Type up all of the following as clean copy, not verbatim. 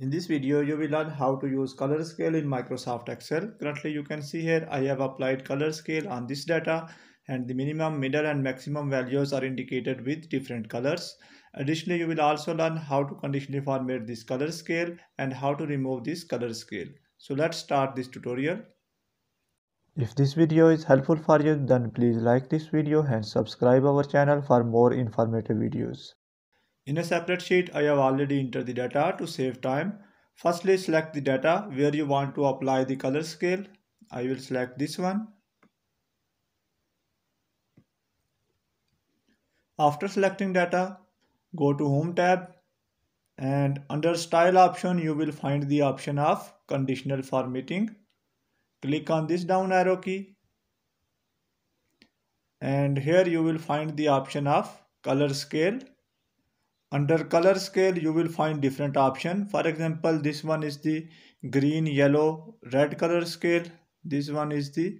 In this video, you will learn how to use color scale in Microsoft Excel. Currently, you can see here I have applied color scale on this data, and the minimum, middle and maximum values are indicated with different colors. Additionally, you will also learn how to conditionally format this color scale and how to remove this color scale. So let's start this tutorial. If this video is helpful for you, then please like this video and subscribe our channel for more informative videos. In a separate sheet, I have already entered the data to save time. Firstly, select the data where you want to apply the color scale. I will select this one. After selecting data, go to Home tab, and under Style option, you will find the option of Conditional Formatting. Click on this down arrow key, and here you will find the option of Color Scale. Under color scale, you will find different options. For example, this one is the green, yellow, red color scale. This one is the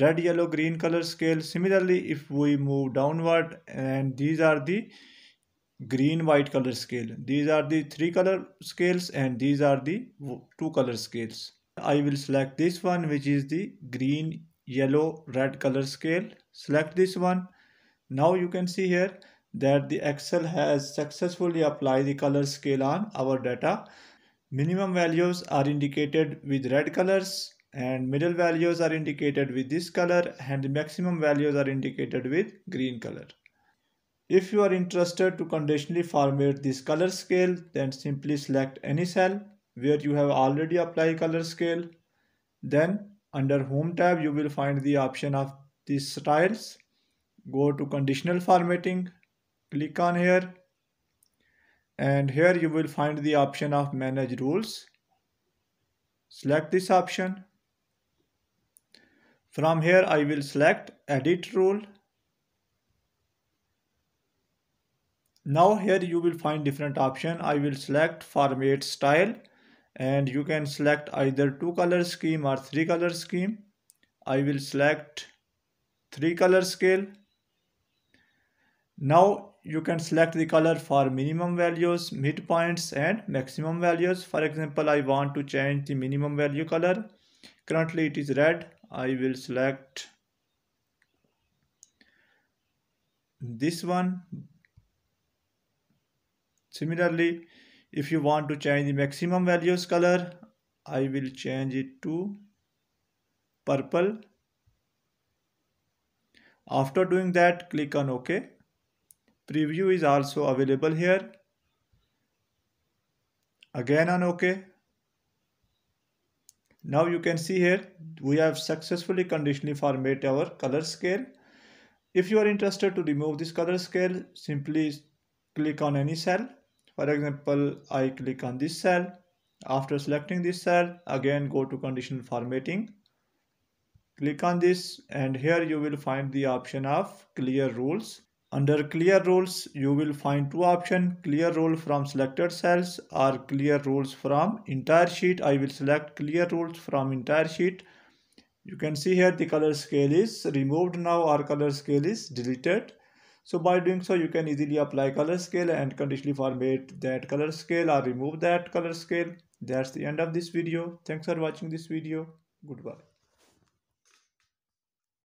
red, yellow, green color scale. Similarly, if we move downward, and these are the green, white color scale. These are the three color scales and these are the two color scales. I will select this one, which is the green, yellow, red color scale. Select this one. Now you can see here that the Excel has successfully applied the color scale on our data. Minimum values are indicated with red colors, and middle values are indicated with this color, and the maximum values are indicated with green color. If you are interested to conditionally format this color scale, then simply select any cell where you have already applied color scale. Then under Home tab, you will find the option of these styles. Go to Conditional Formatting. Click on here, and here you will find the option of Manage Rules. Select this option. From here, I will select Edit Rule. Now here you will find different options. I will select Format Style, and you can select either two color scheme or three color scheme. I will select three color scale. Now you can select the color for minimum values, midpoints and maximum values. For example, I want to change the minimum value color. Currently it is red. I will select this one. Similarly, if you want to change the maximum values color, I will change it to purple. After doing that, click on OK. Preview is also available here. Again on OK. Now you can see here we have successfully conditionally formatted our color scale. If you are interested to remove this color scale, simply click on any cell. For example, I click on this cell. After selecting this cell, again go to Conditional Formatting. Click on this, and here you will find the option of Clear Rules. Under Clear Rules, you will find two options: Clear Rule from selected cells or Clear Rules from entire sheet. I will select Clear Rules from entire sheet. You can see here the color scale is removed now, or color scale is deleted. So by doing so, you can easily apply color scale and conditionally format that color scale or remove that color scale. That's the end of this video. Thanks for watching this video. Goodbye.